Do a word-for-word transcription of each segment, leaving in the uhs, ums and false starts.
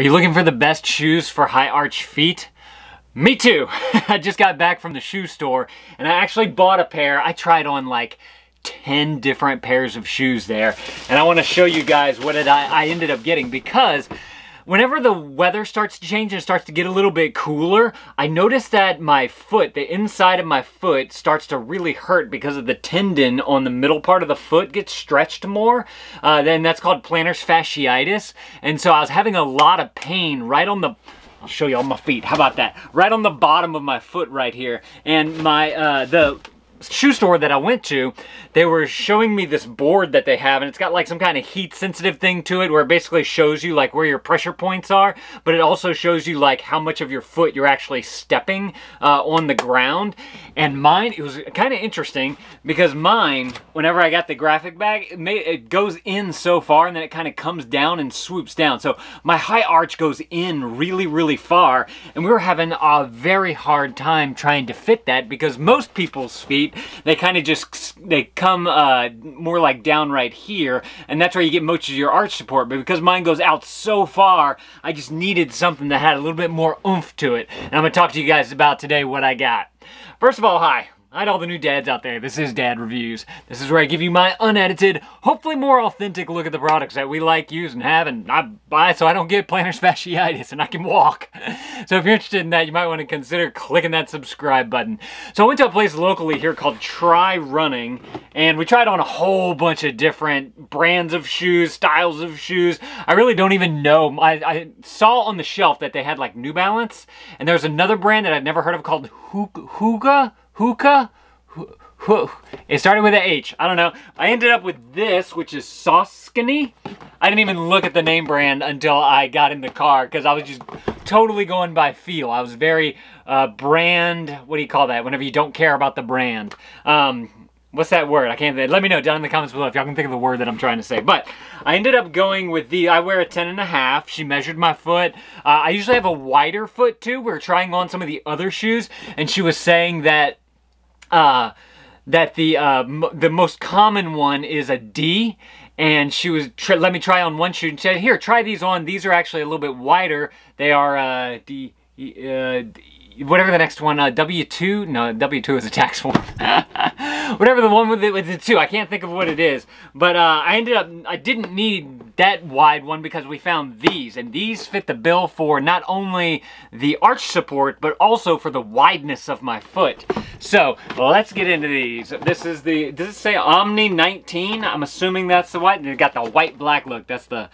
Are you looking for the best shoes for high arch feet? Me too! I just got back from the shoe store and I actually bought a pair. I tried on like ten different pairs of shoes there, and I want to show you guys what it, I, I ended up getting, because whenever the weather starts to change and starts to get a little bit cooler, I notice that my foot, the inside of my foot, starts to really hurt because of the tendon on the middle part of the foot gets stretched more. Uh, then that's called plantar fasciitis. And so I was having a lot of pain right on the, I'll show you all my feet, how about that? Right on the bottom of my foot right here. And my, uh, the shoe store that I went to, they were showing me this board that they have, and it's got like some kind of heat sensitive thing to it where it basically shows you like where your pressure points are, but it also shows you like how much of your foot you're actually stepping uh, on the ground. And mine, it was kind of interesting because mine, whenever I got the graphic bag, it, made, it goes in so far and then it kind of comes down and swoops down. So my high arch goes in really, really far, and we were having a very hard time trying to fit that because most people's feet, they kind of just, they come uh, more like down right here, and that's where you get most of your arch support. But because mine goes out so far, I just needed something that had a little bit more oomph to it. And I'm going to talk to you guys about today what I got. First of all, hi. Hi to all the new dads out there. This is Dad Reviews. This is where I give you my unedited, hopefully more authentic look at the products that we like, use, and have, and I buy so I don't get plantar fasciitis and I can walk. So if you're interested in that, you might want to consider clicking that subscribe button. So I went to a place locally here called Try Running, and we tried on a whole bunch of different brands of shoes, styles of shoes. I really don't even know. I, I saw on the shelf that they had like New Balance, and there's another brand that I'd never heard of called Huga. Hookah? It started with an H. I don't know. I ended up with this, which is Saucony. I didn't even look at the name brand until I got in the car because I was just totally going by feel. I was very uh, brand, what do you call that? Whenever you don't care about the brand. Um, what's that word? I can't, let me know down in the comments below if y'all can think of the word that I'm trying to say. But I ended up going with the, I wear a ten and a half. She measured my foot. Uh, I usually have a wider foot too. We were trying on some of the other shoes, and she was saying that Uh, that the uh, m the most common one is a D, and she was tr let me try on one shoe and said, here, try these on. These are actually a little bit wider. They are uh, D, uh, D, whatever the next one, uh, W two. No, W two is a tax form. Whatever the one with the, with the two, I can't think of what it is. But uh, I ended up, I didn't need that wide one because we found these, and these fit the bill for not only the arch support, but also for the wideness of my foot. So let's get into these. This is the, does it say Omni nineteen? I'm assuming that's the white. They got the white black look. That's the,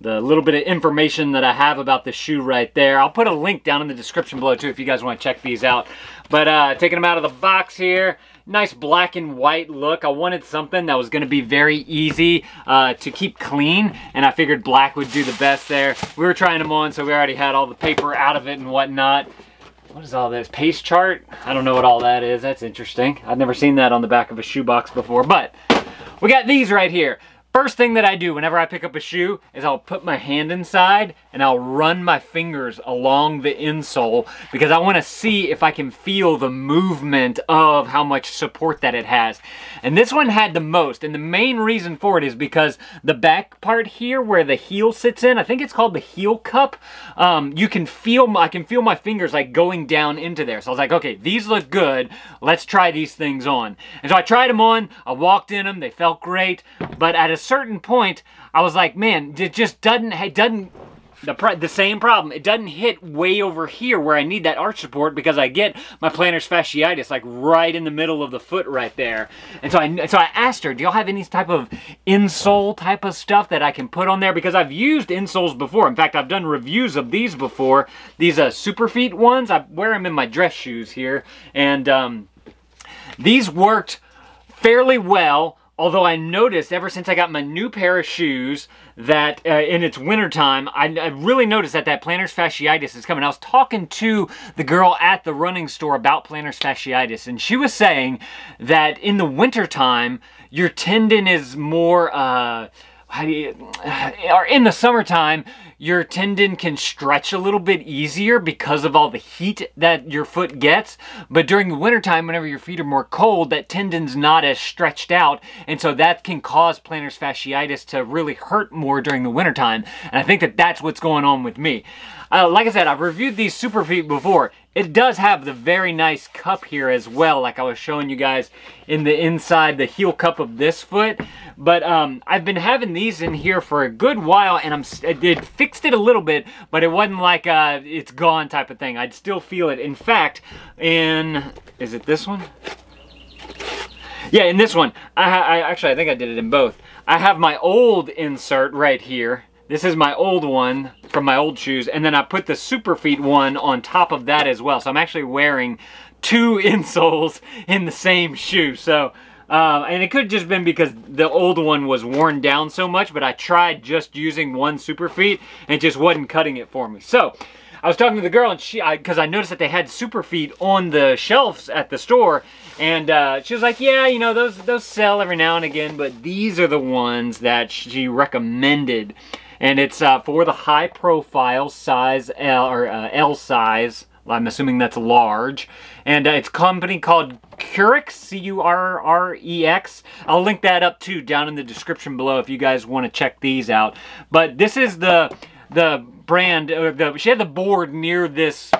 the little bit of information that I have about the shoe right there. I'll put a link down in the description below too if you guys want to check these out. But uh, taking them out of the box here. Nice black and white look. I wanted something that was going to be very easy uh, to keep clean, and I figured black would do the best there. We were trying them on, so we already had all the paper out of it and whatnot. What is all this? Pace chart? I don't know what all that is. That's interesting. I've never seen that on the back of a shoe box before, but we got these right here. First thing that I do whenever I pick up a shoe is I'll put my hand inside and I'll run my fingers along the insole because I want to see if I can feel the movement of how much support that it has. And this one had the most, and the main reason for it is because the back part here where the heel sits in, I think it's called the heel cup, um, you can feel, my, I can feel my fingers like going down into there. So I was like, okay, these look good. Let's try these things on. And so I tried them on. I walked in them. They felt great, but at a certain point I was like, man, it just doesn't it doesn't the, the same problem, it doesn't hit way over here where I need that arch support because I get my plantar fasciitis like right in the middle of the foot right there. And so I, so I asked her, do y'all have any type of insole type of stuff that I can put on there? Because I've used insoles before. In fact, I've done reviews of these before. These uh, Superfeet ones, I wear them in my dress shoes here, and um, these worked fairly well. Although I noticed ever since I got my new pair of shoes that uh, in its winter time, I, I really noticed that that plantar fasciitis is coming. I was talking to the girl at the running store about plantar fasciitis, and she was saying that in the winter time, your tendon is more, uh, how do you, or in the summertime, your tendon can stretch a little bit easier because of all the heat that your foot gets. But during the wintertime, whenever your feet are more cold, that tendon's not as stretched out. And so that can cause plantar fasciitis to really hurt more during the wintertime. And I think that that's what's going on with me. Uh, like I said, I've reviewed these Superfeet before. It does have the very nice cup here as well, like I was showing you guys in the inside, the heel cup of this foot. But um, I've been having these in here for a good while, and I'm, it fixed it a little bit, but it wasn't like a, it's gone type of thing. I'd still feel it. In fact, in, is it this one? Yeah, in this one. I, I actually, I think I did it in both. I have my old insert right here. This is my old one from my old shoes, and then I put the Superfeet one on top of that as well. So I'm actually wearing two insoles in the same shoe. So, uh, and it could have just been because the old one was worn down so much, but I tried just using one Superfeet and it just wasn't cutting it for me. So I was talking to the girl, and she, because I, I noticed that they had Superfeet on the shelves at the store, and uh, she was like, "Yeah, you know, those those sell every now and again, but these are the ones that she recommended." And it's uh, for the high profile size L, or uh, L size. I'm assuming that's large. And uh, it's a company called Currex, C U R R E X. I'll link that up too down in the description below if you guys want to check these out. But this is the the brand. Or the, she had the board near this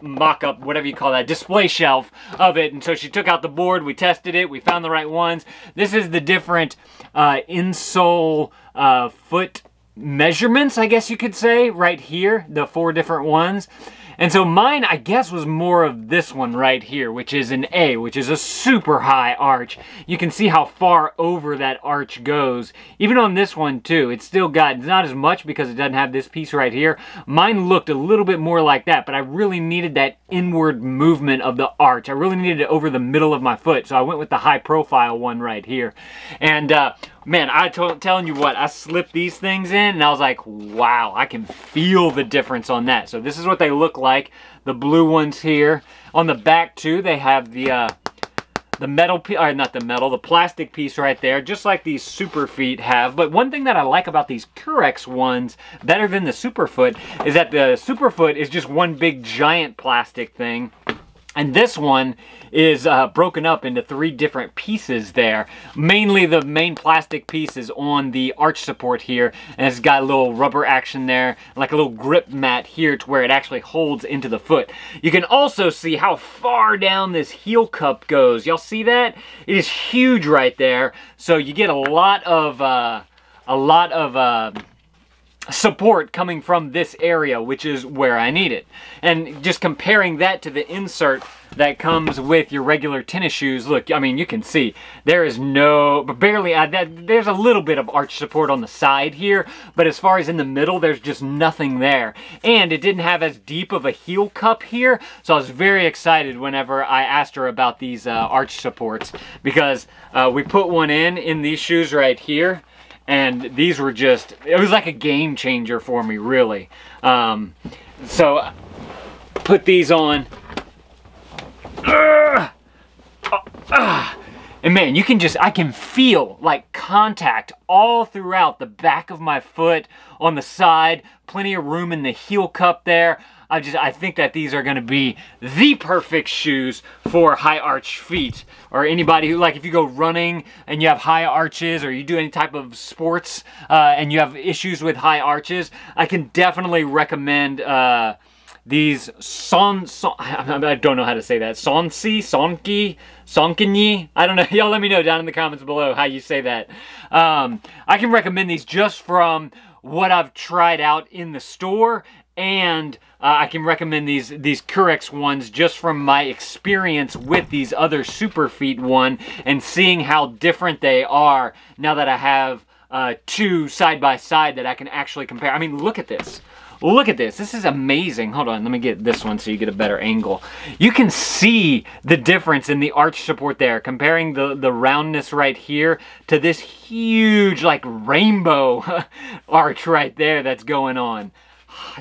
mock-up, whatever you call that, display shelf of it, and so she took out the board. We tested it. We found the right ones. This is the different uh, insole uh, foot measurements, I guess you could say, right here, the four different ones. And so mine, I guess, was more of this one right here, which is an A, which is a super high arch. You can see how far over that arch goes. Even on this one too, it's still got, not as much because it doesn't have this piece right here. Mine looked a little bit more like that, but I really needed that inward movement of the arch. I really needed it over the middle of my foot, so I went with the high profile one right here. And uh, man, I'm telling you what, I slipped these things in and I was like, wow, I can feel the difference on that. So this is what they look like, the blue ones here. On the back too, they have the uh, the metal piece, or not the metal, the plastic piece right there, just like these Superfeet have. But one thing that I like about these Currex ones better than the Superfoot is that the Superfoot is just one big giant plastic thing. And this one is uh, broken up into three different pieces there. Mainly the main plastic piece is on the arch support here, and it's got a little rubber action there, like a little grip mat here to where it actually holds into the foot. You can also see how far down this heel cup goes. Y'all see that? It is huge right there. So you get a lot of, uh, a lot of, uh, support coming from this area, which is where I need it. And just comparing that to the insert that comes with your regular tennis shoes, look, I mean, you can see there is no, but barely, uh, that, there's a little bit of arch support on the side here, but as far as in the middle, there's just nothing there. And it didn't have as deep of a heel cup here, so I was very excited whenever I asked her about these uh, arch supports, because uh, we put one in, in these shoes right here, and these were just, it was like a game changer for me, really. Um, so, I put these on. Uh, uh, and man, you can just, I can feel like contact all throughout the back of my foot, on the side, plenty of room in the heel cup there. I just, I think that these are gonna be the perfect shoes for high arch feet, or anybody who, like, if you go running and you have high arches, or you do any type of sports uh, and you have issues with high arches, I can definitely recommend uh, these son, son, I don't know how to say that, Sonsi, Sonki, Saucony, I don't know, y'all let me know down in the comments below how you say that. Um, I can recommend these just from what I've tried out in the store, and uh, I can recommend these these Currex ones just from my experience with these other Superfeet one, and seeing how different they are now that I have uh, two side by side that I can actually compare. I mean, look at this. Look at this. This is amazing. Hold on, let me get this one so you get a better angle. You can see the difference in the arch support there, comparing the, the roundness right here to this huge, like, rainbow arch right there that's going on.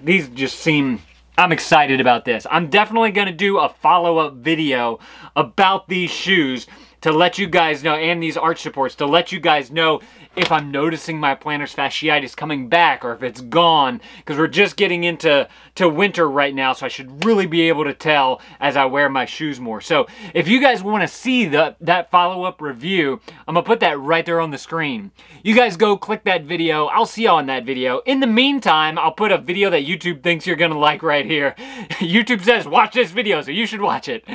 These just seem, I'm excited about this. I'm definitely going to do a follow-up video about these shoes to let you guys know, and these arch supports, to let you guys know if I'm noticing my plantar fasciitis coming back or if it's gone, because we're just getting into to winter right now, so I should really be able to tell as I wear my shoes more. So if you guys want to see the, that follow-up review, I'm going to put that right there on the screen. You guys go click that video. I'll see y'all in that video. In the meantime, I'll put a video that YouTube thinks you're going to like right here. YouTube says, watch this video, so you should watch it.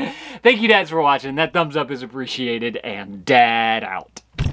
Thank you, dads, for watching. That thumbs up is appreciated, and Dad out.